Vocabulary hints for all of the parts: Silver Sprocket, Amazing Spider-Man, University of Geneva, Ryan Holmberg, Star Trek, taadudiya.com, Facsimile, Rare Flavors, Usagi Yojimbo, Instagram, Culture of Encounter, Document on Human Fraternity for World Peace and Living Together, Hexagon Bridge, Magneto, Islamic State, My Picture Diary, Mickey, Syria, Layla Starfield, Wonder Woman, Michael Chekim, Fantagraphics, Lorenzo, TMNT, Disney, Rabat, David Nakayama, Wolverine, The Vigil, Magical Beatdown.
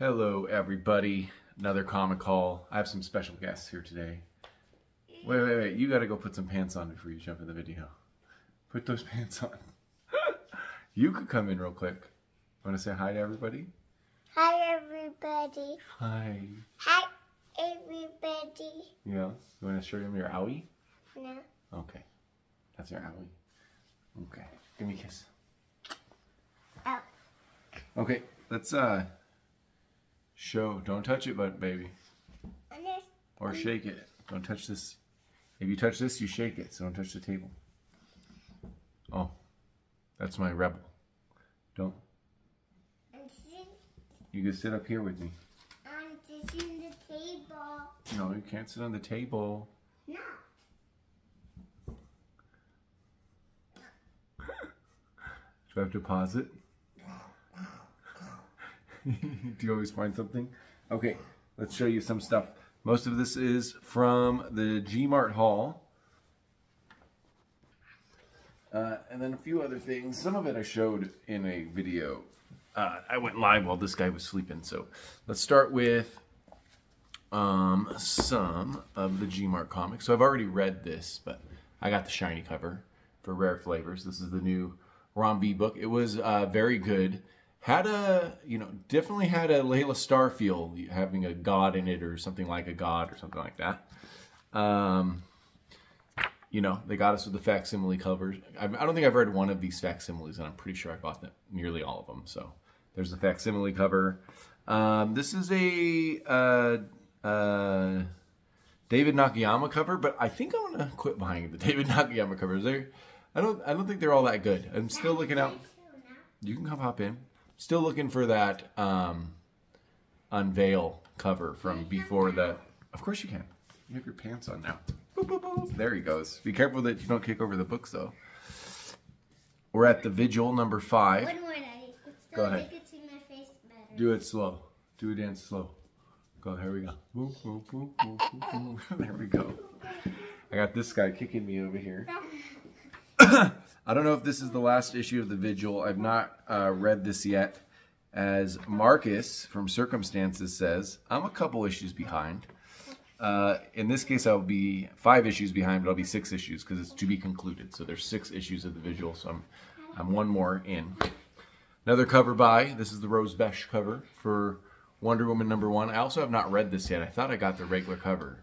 Hello everybody, another comic haul. I have some special guests here today. Wait, you gotta go put some pants on before you jump in the video. Put those pants on. You could come in real quick. Wanna say hi to everybody? Hi everybody. Hi. Hi everybody. Yeah, you wanna show them your owie? No. Okay, that's your owie. Okay, give me a kiss. Ow. Okay, let's show. Don't touch it, but baby. Or shake it. Don't touch this. If you touch this, you shake it. So don't touch the table. Oh, that's my rebel. Don't. You can sit up here with me. I'm sitting on the table. No, you can't sit on the table. No. Do I have to pause it? Do you always find something? Okay, let's show you some stuff. Most of this is from the G-Mart haul. And then a few other things. Some of it I showed in a video. I went live while this guy was sleeping. So let's start with some of the G-Mart comics. So I've already read this, but I got the shiny cover for Rare Flavors. This is the new Rom V book. It was very good. Had a, you know, definitely had a Layla Starfield having a god in it or something like a god or something like that. You know, they got us with the facsimile covers. I don't think I've read one of these facsimiles, and I'm pretty sure I bought them, nearly all of them. So there's the facsimile cover. This is a David Nakayama cover, but I think I'm gonna quit buying the David Nakayama covers. I don't think they're all that good. I'm still looking out. You can come hop in. Still looking for that unveil cover from before the... Of course you can. You have your pants on now. Boop, boop, boop. There he goes. Be careful that you don't kick over the books, though. We're at The Vigil, number 5. One more, Daddy. Go ahead. Make it to my face better. Do it slow. Do a dance slow. Go, here we go. Boop, boop, boop, boop, boop, boop. There we go. I got this guy kicking me over here. I don't know if this is the last issue of The Vigil. I've not read this yet. As Marcus from Circumstances says, I'm a couple issues behind. In this case, I'll be 5 issues behind, but I'll be 6 issues because it's to be concluded. So there's 6 issues of The Vigil, so I'm one more in. Another cover buy. This is the Rose Besh cover for Wonder Woman number 1. I also have not read this yet. I thought I got the regular cover.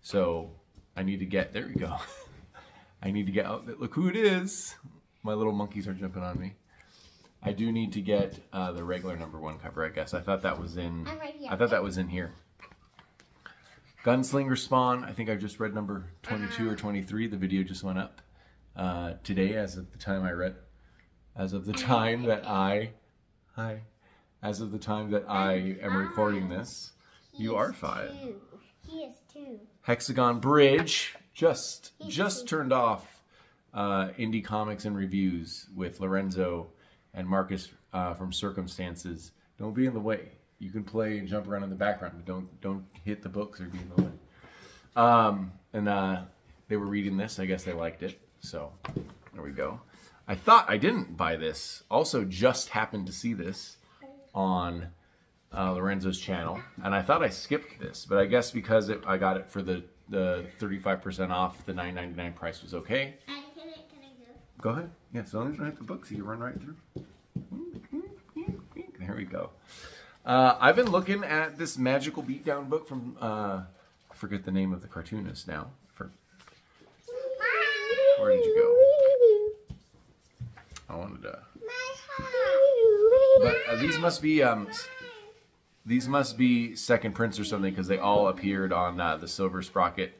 So I need to get, there we go. I need to get out. Look who it is. My little monkeys are jumping on me. I do need to get the regular number 1 cover, I guess. I thought that was in. I'm right here. I thought that was in here. Gunslinger Spawn. I think I've just read number 22 or 23. The video just went up today, as of the time I read. As of the time that I, hi, as of the time that I am recording this, you are 5. He is 2. Hexagon Bridge. Just turned off indie comics and reviews with Lorenzo and Marcus from Circumstances. Don't be in the way. You can play and jump around in the background, but don't hit the books or be in the way. And they were reading this. I guess they liked it. So there we go. I thought I didn't buy this. Also, just happened to see this on Lorenzo's channel, and I thought I skipped this, but I guess because I got it for the 35% off, the $9.99 price was okay. Daddy, can I go ahead? Yeah, so long as you don't hit the books, you can run right through. There we go. I've been looking at this Magical Beatdown book from, I forget the name of the cartoonist now. Where did you go? I wanted to... But these must be second prints or something because they all appeared on the Silver Sprocket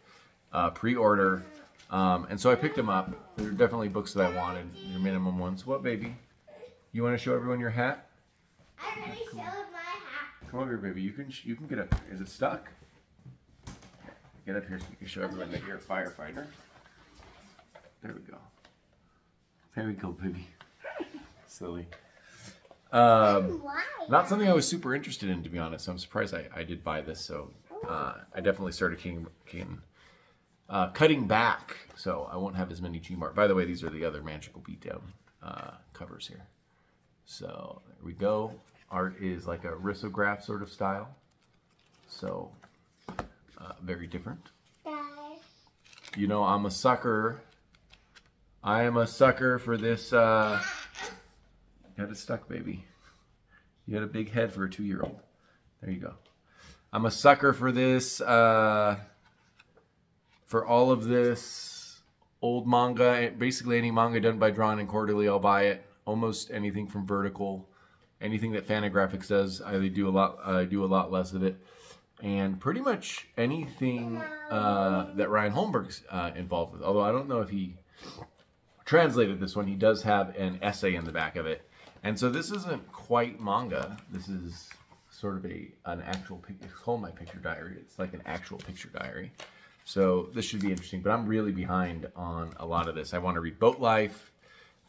pre-order. And so I picked them up. They're definitely books that I wanted, your minimum ones. What, baby? You want to show everyone your hat? I already showed my hat. Come over here, baby. You can get up. Is it stuck? Get up here so you can show everyone that you're a firefighter. There we go. There we go, baby. Silly. Not something I was super interested in, to be honest. I'm surprised I did buy this, so I definitely started cutting back, so I won't have as many G-Mart. By the way, these are the other Magical Beatdown covers here. So there we go. art is like a risograph sort of style, so very different. You know, I'm a sucker. I am a sucker for this. You had it stuck, baby. You had a big head for a 2-year-old. There you go. I'm a sucker for this, for all of this old manga. Basically any manga done by Drawn and Quarterly, I'll buy it. Almost anything from Vertical. Anything that Fantagraphics does, I do a lot less of it. And pretty much anything that Ryan Holmberg's involved with. Although I don't know if he translated this one. He does have an essay in the back of it. And so this isn't quite manga. This is sort of an actual picture. It's called My Picture Diary. It's like an actual picture diary. So this should be interesting. But I'm really behind on a lot of this. I want to read Boat Life.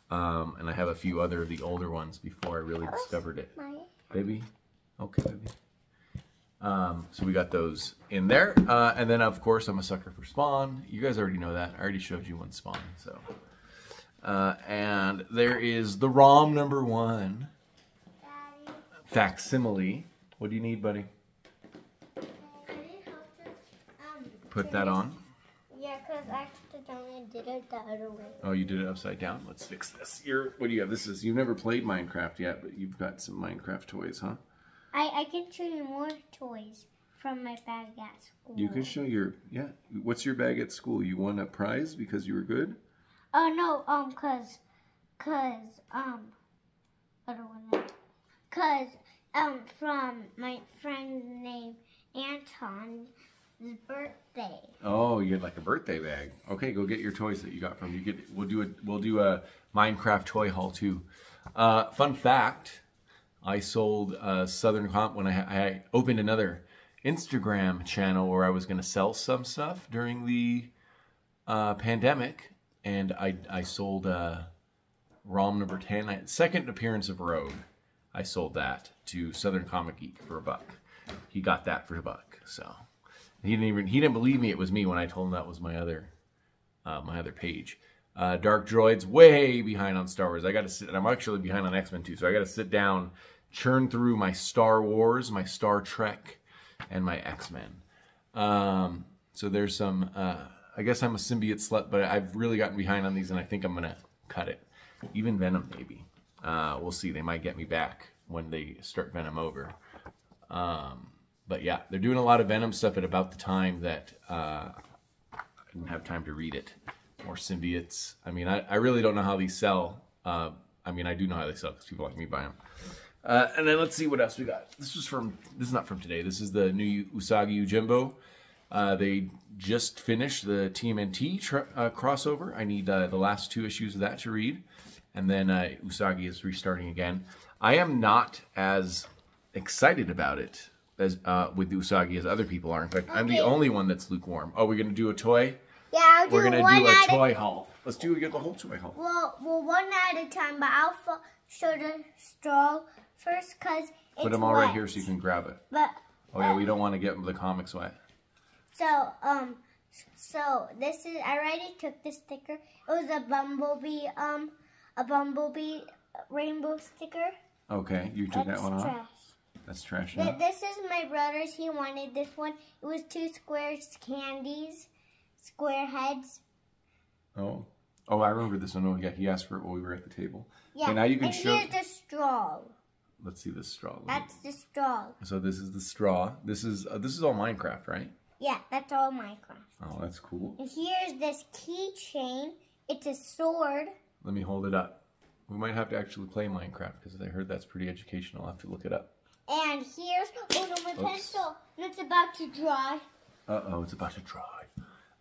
And I have a few other of the older ones before I really discovered it. Baby? Okay, baby. So we got those in there. And then, of course, I'm a sucker for Spawn. You guys already know that. I already showed you one Spawn. So, and there is the Rom #1. Daddy. Facsimile. What do you need, buddy? Put that on. Yeah, because I accidentally did it the other way. Oh, you did it upside down? Let's fix this. What do you have? This is, you've never played Minecraft yet, but you've got some Minecraft toys, huh? I can show you more toys from my bag at school. You can show your, yeah. What's your bag at school? You won a prize because you were good? Oh, no, from my friend's name, Anton's birthday. Oh, you had like a birthday bag. Okay, go get your toys that you got from, we'll do a Minecraft toy haul too. Fun fact. I sold Southern Comp when I opened another Instagram channel where I was going to sell some stuff during the pandemic, and I sold ROM #10, second appearance of Rogue. I sold that to Southern Comic Geek for $1. He got that for $1. So he didn't believe me. It was me when I told him that was my other page. Dark Droid's way behind on Star Wars. I got to sit, and I'm actually behind on X-Men too, so I got to sit down, churn through my Star Wars, my Star Trek, and my X-Men. So there's some, I guess I'm a symbiote slut, but I've really gotten behind on these, and I think I'm going to cut it. Even Venom, maybe. We'll see. They might get me back when they start Venom over. But yeah, they're doing a lot of Venom stuff at about the time that I didn't have time to read it. Or symbiotes. I mean, I really don't know how these sell. I mean, I do know how they sell because people like me buy them. And then let's see what else we got. This is not from today. This is the new Usagi Yojimbo. They just finished the TMNT crossover. I need the last 2 issues of that to read. And then Usagi is restarting again. I am not as excited about it as with Usagi as other people are. In fact, okay. I'm the only one that's lukewarm. Oh, we're going to do a toy? Yeah, We're gonna do a toy haul. Let's get the whole toy haul. Well, one at a time, but I'll show the straw first because it's wet. Put them all right here so you can grab it. But we don't want to get the comics wet. So, this is, I already took this sticker. It was a bumblebee rainbow sticker. Okay, you took that one off. That's trash. This is my brother's. He wanted this one. It was 2 square candies. Square heads. Oh, I remember this one. Yeah, he asked for it while we were at the table. Yeah, okay, now you can show. Here's the straw. Let's see the straw. That's the straw. So this is the straw. This is all Minecraft, right? Yeah, that's all Minecraft. Oh, that's cool. And here's this keychain. It's a sword. Let me hold it up. We might have to actually play Minecraft because I heard that's pretty educational. I'll have to look it up. And here's my pencil. It's about to dry. Uh-oh, it's about to dry.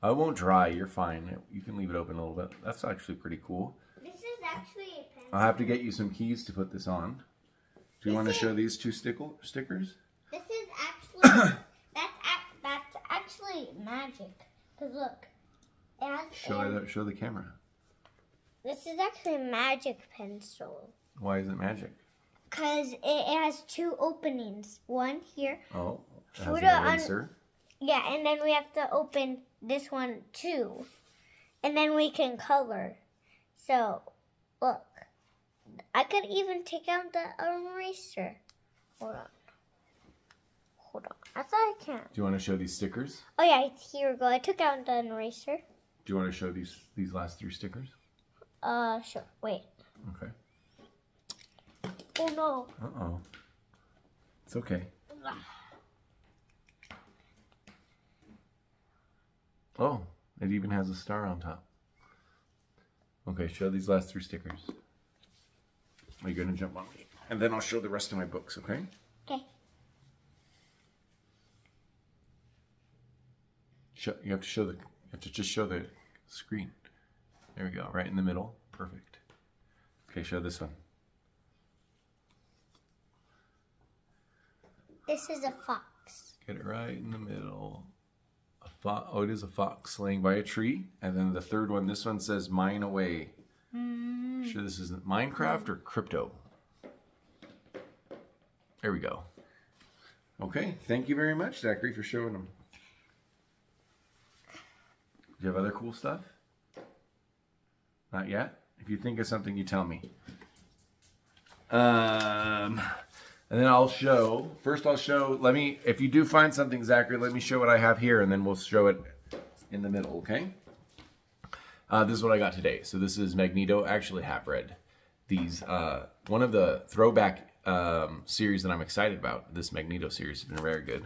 I won't dry. You're fine. You can leave it open a little bit. That's actually pretty cool. This is actually a pencil. I'll have to get you some keys to put this on. Do you want to show these 2 stickers? This is actually... that's actually magic. Because look. Show the camera. This is actually a magic pencil. Why is it magic? Because it has 2 openings. One here. Oh, it has an eraser. Yeah, and then we have to open this one too. And then we can color. So, look. I could even take out the eraser. Hold on. I thought I can. Do you want to show these stickers? Oh yeah, here we go. I took out an eraser. Do you want to show these last three stickers? Sure. Wait. Okay. Oh no. Uh-oh. It's okay. Oh, it even has a star on top. Okay, show these last three stickers. Are you going to jump on me? And then I'll show the rest of my books, okay? Okay. You have to show the... You have to just show the screen. There we go, right in the middle. Perfect. Okay, show this one. This is a fox. Get it right in the middle. A fox. Oh, it is a fox laying by a tree. And then the third one, this one says mine away. Mm. Sure this isn't Minecraft or crypto? There we go. Okay, thank you very much, Zachary, for showing them. Do you have other cool stuff? Not yet? If you think of something, you tell me. And then I'll show, if you do find something, Zachary, let me show what I have here, and then we'll show it in the middle, okay? This is what I got today. So this is Magneto. I actually have read these. One of the throwback series that I'm excited about, this Magneto series, has been very good.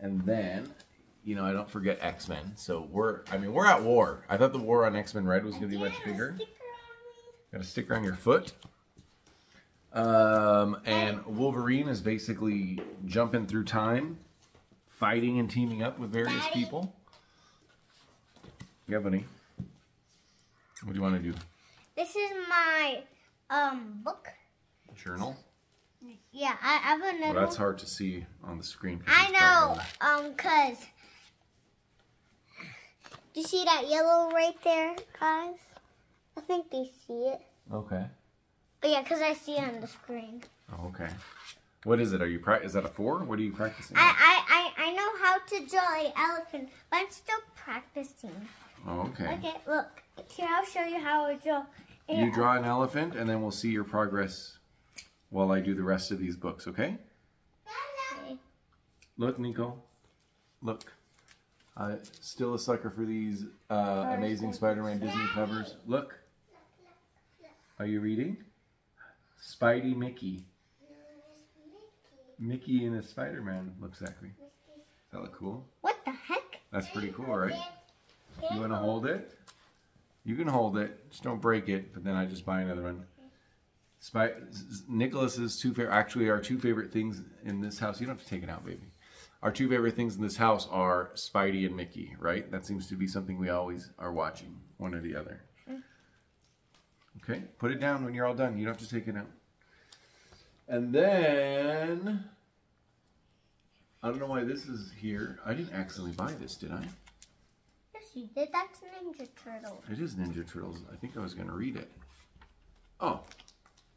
And then, you know, I don't forget X-Men. So we're at war. I thought the war on X-Men Red was going to be much bigger. Got a sticker on your foot. And Wolverine is basically jumping through time, fighting and teaming up with various people. Yeah, buddy. What do you want to do? This is my book. Journal? Yeah, I have a note. Well, that's hard to see on the screen. I know, because... Do you see that yellow right there, guys? I think they see it. Okay. But yeah, because I see it on the screen. Oh, okay. What is it? Is that a 4? What are you practicing? I know how to draw an elephant, but I'm still practicing. Oh, okay. Okay, look. Here, I'll show you how I draw. You draw an elephant, and then we'll see your progress while I do the rest of these books, okay? Okay. Look, Nico. Look. Still a sucker for these amazing Spider-Man Disney covers. Look. Are you reading? Spidey Mickey. Mickey and his Spider-Man look, Zachary. Does that look cool? What the heck? That's pretty cool, right? You want to hold it? You can hold it. Just don't break it. But then I just buy another one. Our two favorite things in this house. You don't have to take it out, baby. Our two favorite things in this house are Spidey and Mickey, right? That seems to be something we always are watching, one or the other. Okay, put it down when you're all done. You don't have to take it out. And then, I don't know why this is here. I didn't accidentally buy this, did I? Yes, you did. That's Ninja Turtles. It is Ninja Turtles. I think I was going to read it. Oh.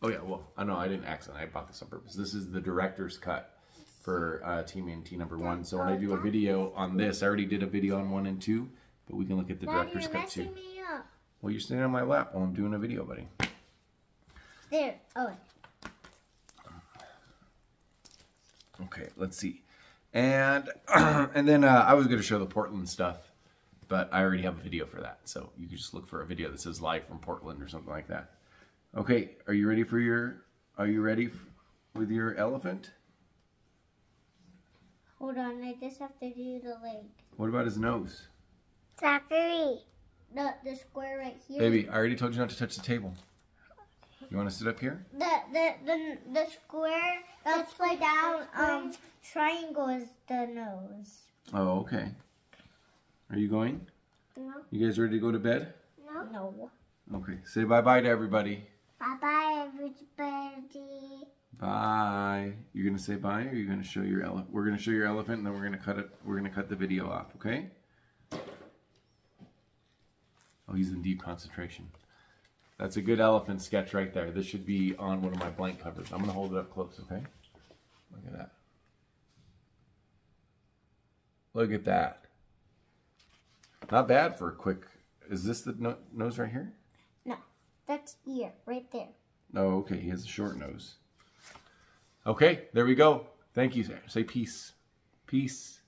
Oh yeah, well, no, I didn't accidentally. I bought this on purpose. This is the director's cut for TMNT #1. So when I do a video on this, I already did a video on 1 and 2, but we can look at the director's cut too. Me up. Well, you're sitting on my lap while I'm doing a video, buddy. There. Oh. Okay, let's see. And I was going to show the Portland stuff, but I already have a video for that. So you can just look for a video that says live from Portland or something like that. Okay, are you ready for your, with your elephant? Hold on, I just have to do the leg. What about his nose? Zachary. The square right here. Baby, I already told you not to touch the table. You want to sit up here? The square that's laid down, triangle is the nose. Oh, okay. Are you going? No. You guys ready to go to bed? No. No. Okay, say bye-bye to everybody. Bye-bye, everybody. Bye. You're gonna say bye, or you're gonna show your elephant? We're gonna show your elephant, and then we're gonna cut it. We're gonna cut the video off. Okay? Oh, he's in deep concentration. That's a good elephant sketch right there. This should be on one of my blank covers. I'm gonna hold it up close. Okay? Look at that. Look at that. Not bad for a quick. Is this the nose right here? No, that's ear right there. Oh, okay. He has a short nose. Okay, there we go. Thank you, sir. Say peace. Peace.